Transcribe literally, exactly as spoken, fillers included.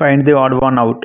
Find the odd one out.